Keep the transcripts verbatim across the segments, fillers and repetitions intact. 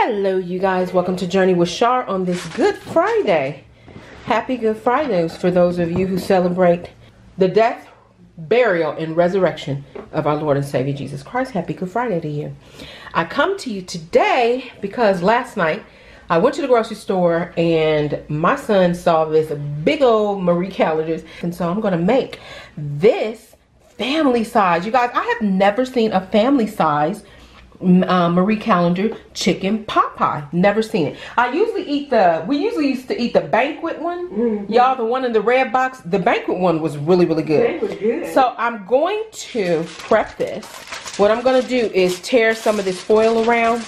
Hello you guys, welcome to Journey with Char on this Good Friday. Happy Good Fridays for those of you who celebrate the death, burial, and resurrection of our Lord and Savior Jesus Christ. Happy Good Friday to you. I come to you today because last night I went to the grocery store and my son saw this big old Marie Callender's, and so I'm gonna make this family size. You guys, I have never seen a family size Uh, Marie Callender chicken pot pie. Never seen it. I usually eat the, we usually used to eat the banquet one. Mm-hmm. Y'all, the one in the red box, the banquet one was really, really good. That was good. So I'm going to prep this. What I'm going to do is tear some of this foil around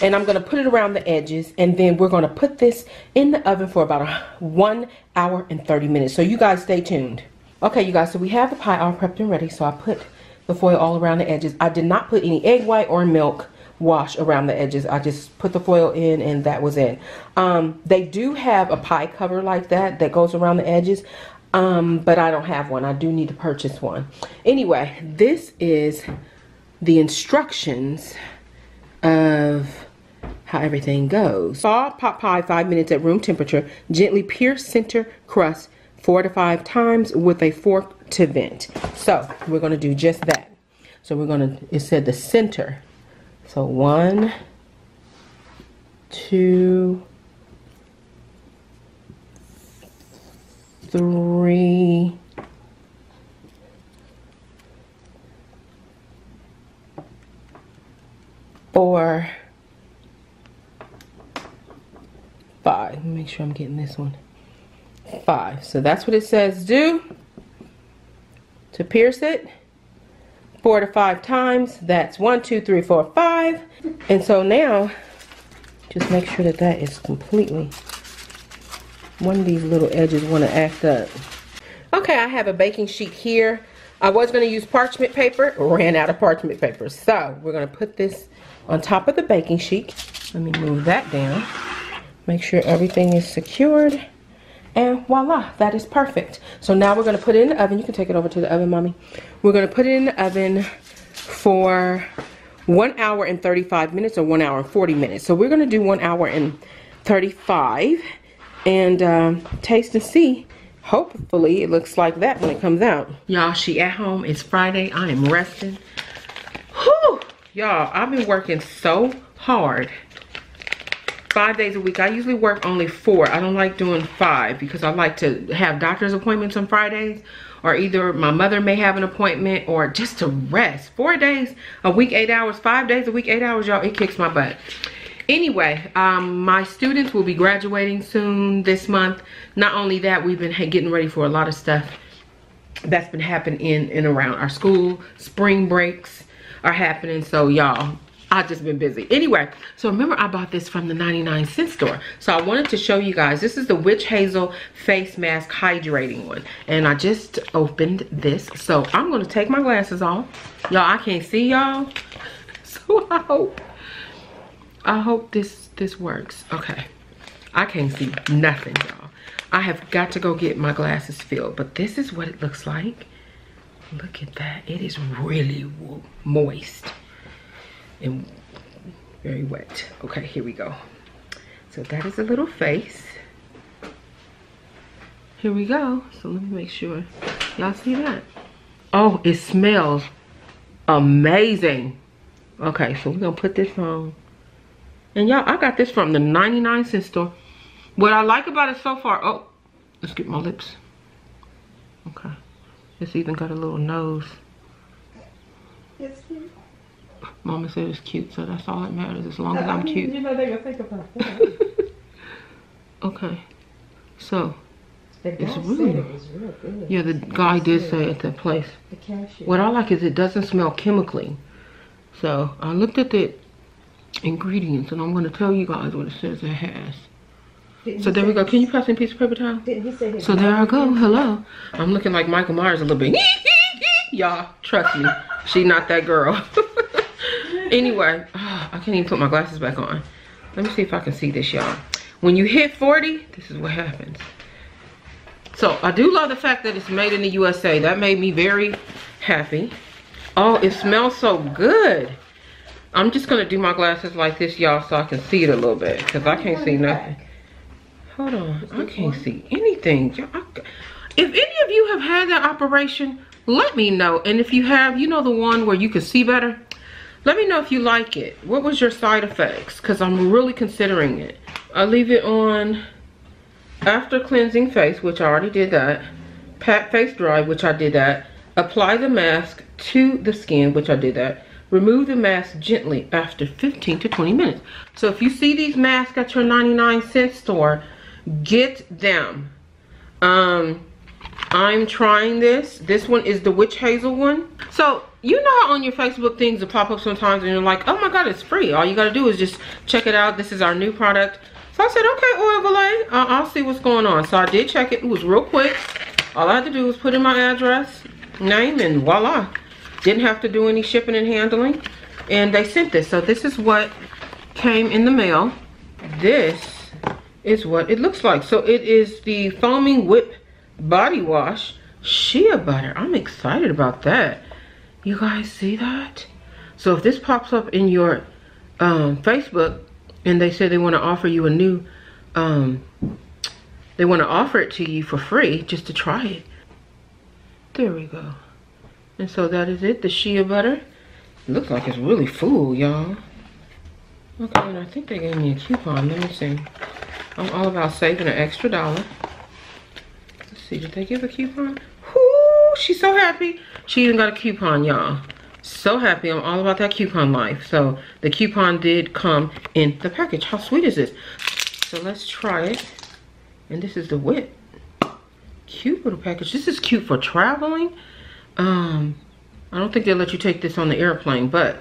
and I'm going to put it around the edges, and then we're going to put this in the oven for about a, one hour and thirty minutes. So you guys stay tuned. Okay, you guys, so we have the pie all prepped and ready. So I put the foil all around the edges. I did not put any egg white or milk wash around the edges. I just put the foil in and that was it. Um, they do have a pie cover like that that goes around the edges, um, but I don't have one. I do need to purchase one. Anyway, this is the instructions of how everything goes. Thaw pot pie five minutes at room temperature. Gently pierce center crust four to five times with a fork to vent. So we're going to do just that. So we're going to, it said the center. So one, two, three, four, five. Make sure I'm getting this one. Five. So that's what it says do. To pierce it four to five times. That's one, two, three, four, five. And so now, just make sure that that is completely, one of these little edges want to act up. Okay, I have a baking sheet here. I was going to use parchment paper, ran out of parchment paper. So we're going to put this on top of the baking sheet. Let me move that down. Make sure everything is secured. And voila, that is perfect. So now we're going to put it in the oven. You can take it over to the oven, Mommy. We're going to put it in the oven for one hour and thirty-five minutes or one hour and forty minutes. So we're going to do one hour and thirty-five and um, taste and see. Hopefully it looks like that when it comes out. Y'all, she at home. It's Friday. I am resting. Whew! Y'all, I've been working so hard. Five days a week. I usually work only four. I don't like doing five because I like to have doctor's appointments on Fridays, or either my mother may have an appointment, or just to rest. Four days a week, eight hours. Five days a week, eight hours, y'all. It kicks my butt. Anyway, um, my students will be graduating soon this month. Not only that, we've been getting ready for a lot of stuff that's been happening in and around our school. Spring breaks are happening. So, y'all, I've just been busy. Anyway, so remember I bought this from the ninety-nine cent store. So I wanted to show you guys. This is the Witch Hazel face mask hydrating one. And I just opened this. So I'm going to take my glasses off. Y'all, I can't see y'all. So I hope, I hope this, this works. Okay. I can't see nothing, y'all. I have got to go get my glasses filled. But this is what it looks like. Look at that. It is really moist. And very wet. Okay, here we go. So that is a little face. Here we go. So let me make sure. Y'all see that? Oh, it smells amazing. Okay, so we're gonna put this on. And y'all, I got this from the ninety-nine cent store. What I like about it so far, oh, let's get my lips. Okay. It's even got a little nose. Yes, please. Mama said it's cute, so that's all that matters, as long as I'm cute. You know they're gonna think about that. Okay, so it's really, it was real good. Yeah, the guy did say at that place. The cashier. What I like is it doesn't smell chemically. So I looked at the ingredients, and I'm gonna tell you guys what it says it has. Didn't so there we go. Can you pass me a piece of paper towel? Didn't he say so there I go. Hello, I'm looking like Michael Myers a little bit. Y'all, trust me, she not that girl. Anyway, oh, I can't even put my glasses back on. Let me see if I can see this, y'all. When you hit forty, this is what happens. So I do love the fact that it's made in the U S A. That made me very happy. Oh, it smells so good. I'm just gonna do my glasses like this, y'all, so I can see it a little bit, because I can't see nothing. Hold on, I can't see anything. If any of you have had that operation, let me know. And if you have, you know, the one where you can see better, let me know if you like it. What was your side effects? Because I'm really considering it. I leave it on after cleansing face, which I already did that. Pat face dry, which I did that. Apply the mask to the skin, which I did that. Remove the mask gently after fifteen to twenty minutes. So if you see these masks at your ninety-nine cent store, get them. Um, I'm trying this. This one is the Witch Hazel one. So you know how on your Facebook things will pop up sometimes and you're like, oh my God, it's free. All you gotta do is just check it out. This is our new product. So I said, okay, Oil Olay, uh, I'll see what's going on. So I did check it, it was real quick. All I had to do was put in my address, name, and voila. Didn't have to do any shipping and handling, and they sent this. So this is what came in the mail. This is what it looks like. So it is the Foaming Whip Body Wash Shea Butter. I'm excited about that. You guys see that? So if this pops up in your um, Facebook, and they say they want to offer you a new, um, they want to offer it to you for free just to try it. There we go. And so that is it, the shea butter. It looks like it's really full, y'all. Okay, and I think they gave me a coupon. Let me see. I'm all about saving an extra dollar. Let's see, did they give a coupon? Whoo, she's so happy. She even got a coupon, y'all. So happy. I'm all about that coupon life. So the coupon did come in the package. How sweet is this? So let's try it. And this is the whip. Cute little package. This is cute for traveling. Um, I don't think they'll let you take this on the airplane, but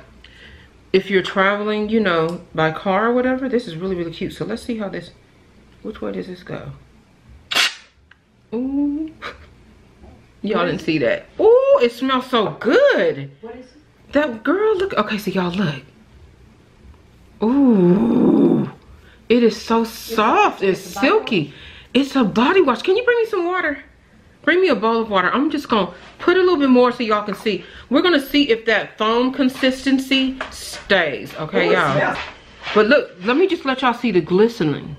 if you're traveling, you know, by car or whatever, this is really, really cute. So let's see how this, which way does this go? Ooh, y'all didn't see that. Ooh, it smells so good. What is it? That girl, look, okay, so y'all look. Ooh, it is so soft, it's silky. It's a body wash. Can you bring me some water? Bring me a bowl of water. I'm just gonna put a little bit more so y'all can see. We're gonna see if that foam consistency stays, okay, y'all? But look, let me just let y'all see the glistening.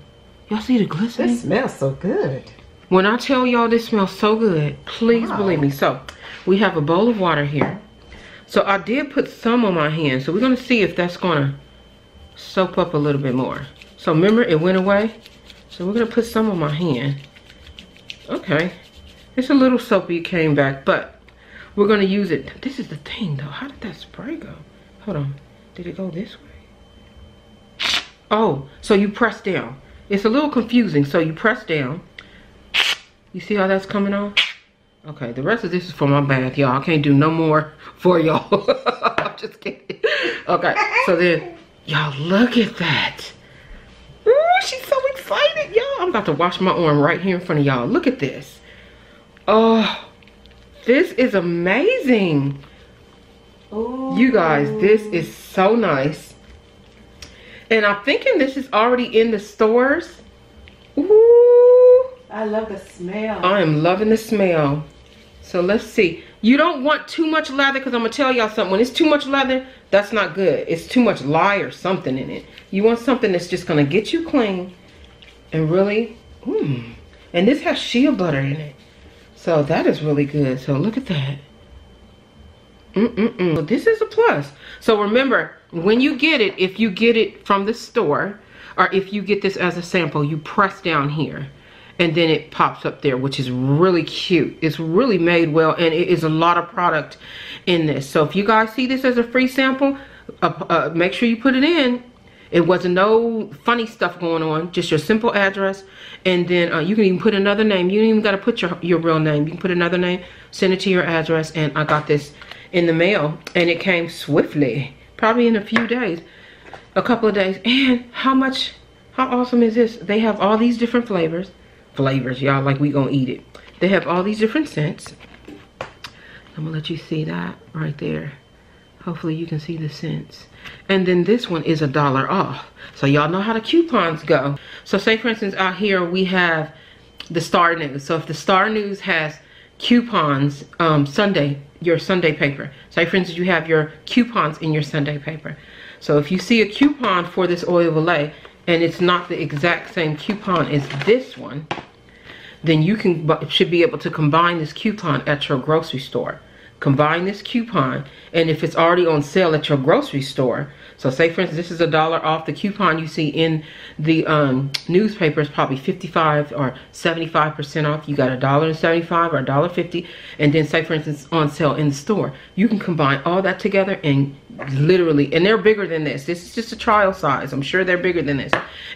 Y'all see the glistening? This smells so good. When I tell y'all this smells so good, please wow. believe me. So, we have a bowl of water here. So I did put some on my hand. So we're gonna see if that's gonna soak up a little bit more. So remember, it went away. So we're gonna put some on my hand. Okay. It's a little soapy, it came back, but we're gonna use it. This is the thing though, how did that spray go? Hold on, did it go this way? Oh, so you press down. It's a little confusing, so you press down. You see how that's coming on? Okay, the rest of this is for my bath, y'all. I can't do no more for y'all. I'm just kidding. Okay, so then, y'all look at that. Ooh, she's so excited, y'all. I'm about to wash my arm right here in front of y'all. Look at this. Oh, this is amazing. Ooh. You guys, this is so nice. And I'm thinking this is already in the stores. Ooh. I love the smell. I am loving the smell. So let's see. You don't want too much lather, because I'm going to tell y'all something. When it's too much lather, that's not good. It's too much lye or something in it. You want something that's just going to get you clean and really, mm. And this has shea butter in it. So that is really good. So look at that. Mm-mm-mm. So this is a plus. So remember, when you get it, if you get it from the store, or if you get this as a sample, you press down here, and then it pops up there, which is really cute. It's really made well, and it is a lot of product in this. So if you guys see this as a free sample, uh, uh, make sure you put it in. It wasn't no funny stuff going on, just your simple address. And then uh, you can even put another name. You don't even gotta put your, your real name. You can put another name, send it to your address. And I got this in the mail, and it came swiftly, probably in a few days, a couple of days. And how much, how awesome is this? They have all these different flavors. Flavors, y'all, like we gonna eat it. They have all these different scents. I'm gonna let you see that right there. Hopefully you can see the scents. And then this one is a dollar off. So y'all know how the coupons go. So say for instance out here we have the Star News. So if the Star News has coupons, um, Sunday, your Sunday paper. Say for instance you have your coupons in your Sunday paper. So if you see a coupon for this Oil Olay and it's not the exact same coupon as this one, then you can should be able to combine this coupon at your grocery store. Combine this coupon, and if it's already on sale at your grocery store, so say for instance this is a dollar off, the coupon you see in the um, newspaper is probably fifty-five or seventy-five percent off. You got a dollar and seventy-five or a dollar fifty, and then say for instance on sale in the store. You can combine all that together and literally, and they're bigger than this. This is just a trial size. I'm sure they're bigger than this,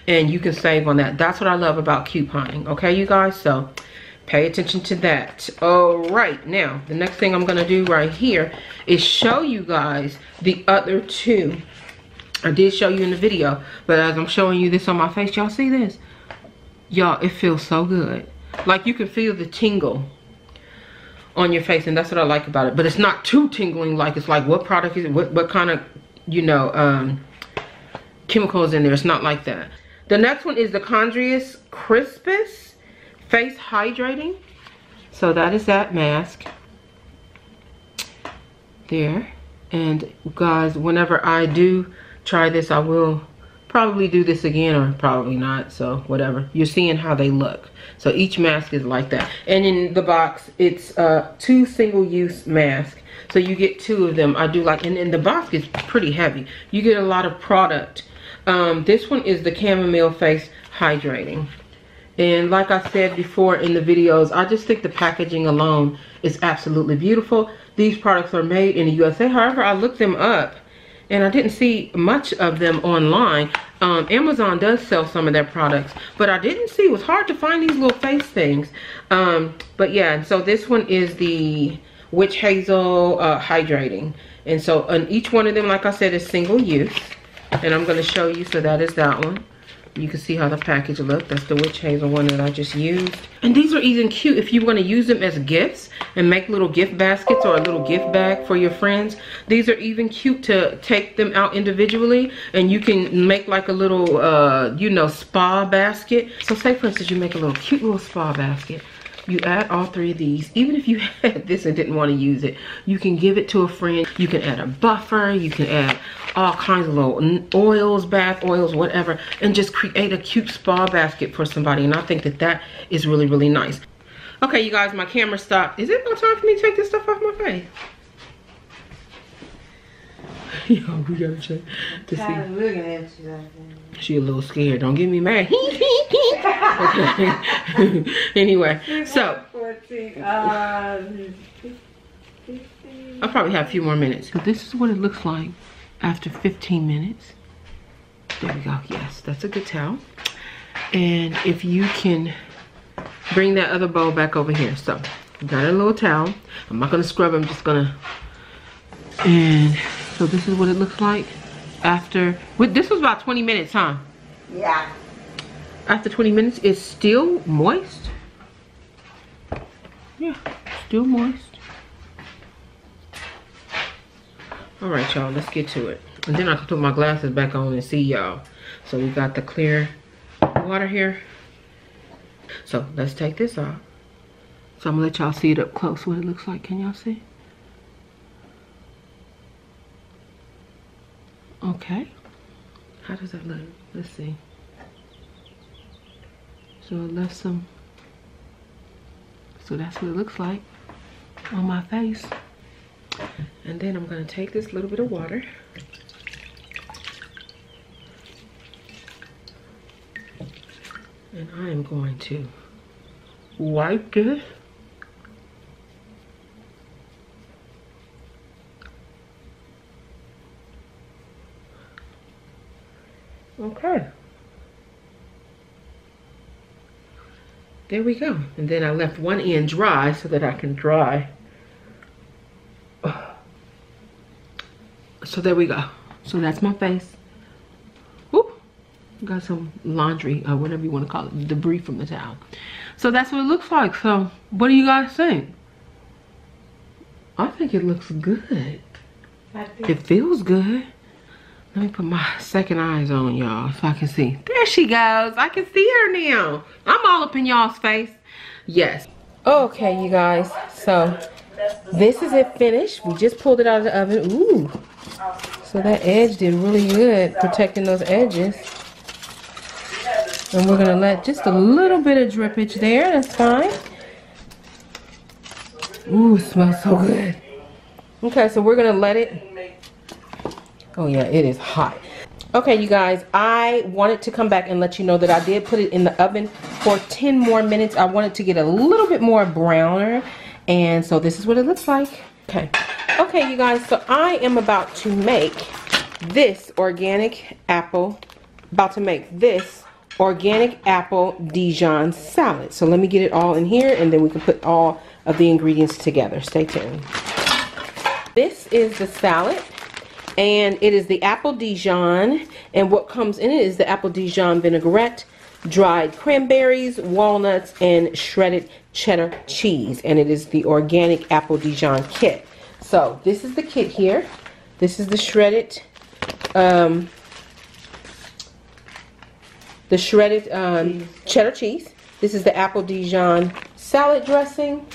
and you can save on that. That's what I love about couponing. Okay, you guys, so pay attention to that. All right, now the next thing I'm gonna do right here is show you guys the other two. I did show you in the video, but as I'm showing you this on my face, y'all see this? Y'all, it feels so good. Like you can feel the tingle on your face, and that's what I like about it. But it's not too tingling, like it's like what product is it, what, what kind of, you know, um, chemicals in there. It's not like that. The next one is the Chondrius Crispus Face Hydrating. So that is that mask there. And guys, whenever I do try this, I will probably do this again, or probably not, so whatever. You're seeing how they look. So each mask is like that, and in the box it's uh two single-use masks, so you get two of them. I do like, and, and the box is pretty heavy. You get a lot of product. Um this one is the chamomile face hydrating. And like I said before in the videos, I just think the packaging alone is absolutely beautiful. These products are made in the U S A. However, I looked them up and I didn't see much of them online. Um, Amazon does sell some of their products, but I didn't see, it was hard to find these little face things. Um, but yeah, so this one is the Witch Hazel uh, Hydrating. And so on each one of them, like I said, is single use. And I'm gonna show you, so that is that one. You can see how the package looked. That's the Witch Hazel one that I just used. And these are even cute if you want to use them as gifts and make little gift baskets or a little gift bag for your friends. These are even cute to take them out individually, and you can make like a little, uh, you know, spa basket. So say for instance you make a little cute little spa basket. You add all three of these. Even if you had this and didn't want to use it, you can give it to a friend. You can add a buffer. You can add all kinds of little oils, bath oils, whatever, and just create a cute spa basket for somebody. And I think that that is really, really nice. Okay, you guys, my camera stopped. Is it no time for me to take this stuff off my face? Yo, we gotta check to see. I'm looking at you like that. She a little scared. Don't get me mad. Okay. Anyway, so I'll probably have a few more minutes. So this is what it looks like after fifteen minutes. There we go. Yes, that's a good towel. And if you can bring that other bowl back over here. So got a little towel. I'm not gonna scrub. I'm just gonna. And so this is what it looks like after. With this was about twenty minutes, huh? Yeah. After twenty minutes, it's still moist. Yeah, still moist. All right, y'all, let's get to it. And then I can put my glasses back on and see y'all. So we got the clear water here. So let's take this off. So I'm gonna let y'all see it up close, what it looks like. Can y'all see? Okay. How does that look? Let's see. So I left some, so that's what it looks like on my face. And then I'm gonna take this little bit of water. And I am going to wipe this. Okay. There we go. And then I left one end dry so that I can dry. So there we go. So that's my face. Whoop. Got some laundry, or whatever you want to call it, debris from the towel. So that's what it looks like. So what do you guys think? I think it looks good. It feels good. Let me put my second eyes on, y'all, so I can see. There she goes. I can see her now. I'm all up in y'all's face. Yes. Okay, you guys. So this is it finished. We just pulled it out of the oven. Ooh. So So that edge did really good, protecting those edges. And we're going to let just a little bit of drippage there. That's fine. Ooh, smells so good. Okay, so we're going to let it. Oh, yeah, it is hot. Okay, you guys, I wanted to come back and let you know that I did put it in the oven for ten more minutes. I wanted to get a little bit more browner. And so this is what it looks like. Okay. Okay, you guys, so I am about to make this organic apple, about to make this organic apple Dijon salad. So let me get it all in here and then we can put all of the ingredients together. Stay tuned. This is the salad and it is the apple Dijon, and what comes in it is the apple Dijon vinaigrette, dried cranberries, walnuts, and shredded cheddar cheese, and it is the organic apple Dijon kit. So this is the kit here. This is the shredded um, the shredded um, cheese. cheddar cheese. This is the apple Dijon salad dressing.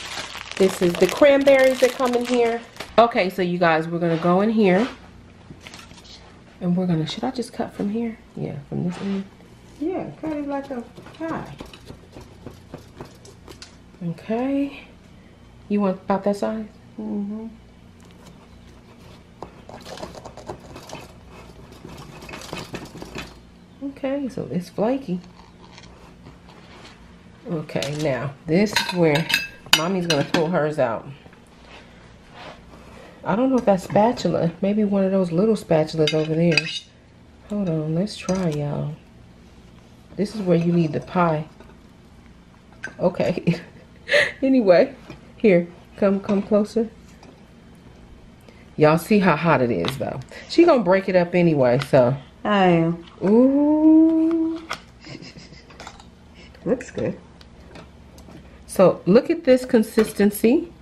This is the cranberries that come in here. Okay, so you guys, we're gonna go in here and we're gonna, should I just cut from here? Yeah, from this end. Yeah, cut it like a pie. Okay. You want about that size? Mm-hmm. Okay, so it's flaky. Okay, now this is where mommy's gonna pull hers out. I don't know if that's spatula, maybe one of those little spatulas over there. Hold on, let's try, y'all. This is where you need the pie. Okay. Anyway, here, come come closer. Y'all see how hot it is though. She gonna break it up anyway, so. I am. Ooh. Looks good. So look at this consistency.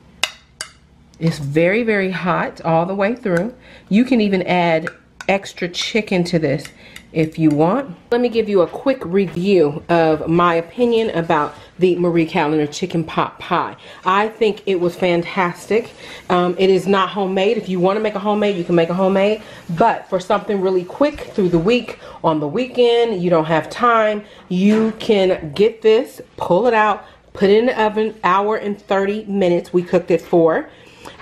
It's very, very hot all the way through. You can even add extra chicken to this if you want. Let me give you a quick review of my opinion about the Marie Callender chicken pot pie. I think it was fantastic. Um, it is not homemade. If you want to make a homemade, you can make a homemade, but for something really quick through the week, on the weekend, you don't have time, you can get this, pull it out, put it in the oven, hour and thirty minutes. We cooked it for,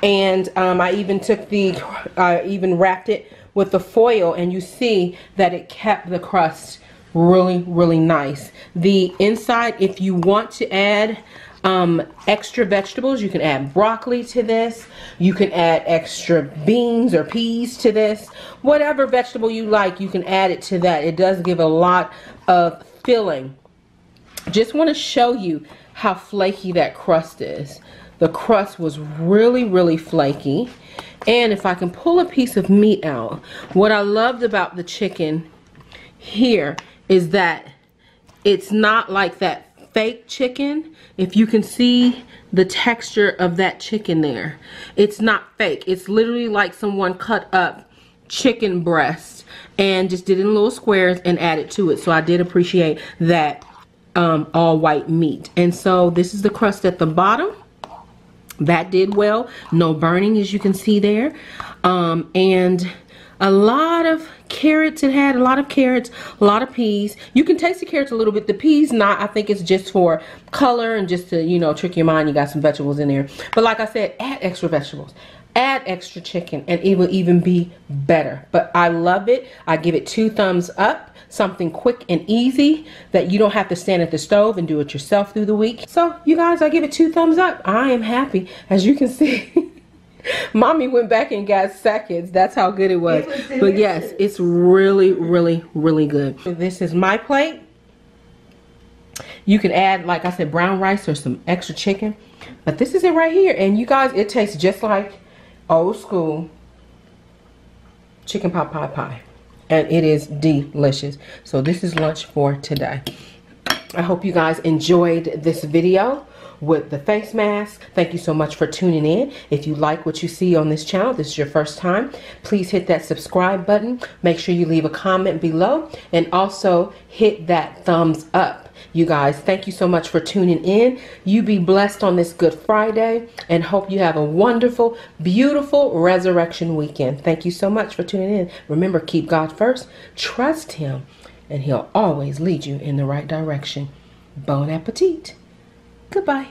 and um, I even took the, I uh, even wrapped it with the foil, and you see that it kept the crust really, really nice. The inside, if you want to add um, extra vegetables, you can add broccoli to this, you can add extra beans or peas to this, whatever vegetable you like, you can add it to that. It does give a lot of filling. Just want to show you how flaky that crust is. The crust was really, really flaky. And if I can pull a piece of meat out, what I loved about the chicken here is that it's not like that fake chicken. If you can see the texture of that chicken there, it's not fake. It's literally like someone cut up chicken breast and just did it in little squares and added to it. So I did appreciate that um, all white meat. And so this is the crust at the bottom. That did well, no burning as you can see there, um, and a lot of carrots. It had a lot of carrots, a lot of peas. You can taste the carrots a little bit, the peas not. I think it's just for color and just to, you know, trick your mind you got some vegetables in there. But like I said, add extra vegetables, add extra chicken, and it will even be better. But I love it. I give it two thumbs up. Something quick and easy that you don't have to stand at the stove and do it yourself through the week. So you guys, I give it two thumbs up. I am happy. As you can see, mommy went back and got seconds. That's how good it was. But yes, it's really, really, really good. This is my plate. You can add, like I said, brown rice or some extra chicken, but this is it right here. And you guys, it tastes just like old school chicken pot pie pie. And it is delicious. So this is lunch for today. I hope you guys enjoyed this video with the face mask. Thank you so much for tuning in. If you like what you see on this channel, this is your first time, please hit that subscribe button. Make sure you leave a comment below and also hit that thumbs up. You guys, thank you so much for tuning in. You be blessed on this Good Friday and hope you have a wonderful, beautiful resurrection weekend. Thank you so much for tuning in. Remember, keep God first, trust him, and he'll always lead you in the right direction. Bon appetit. Goodbye.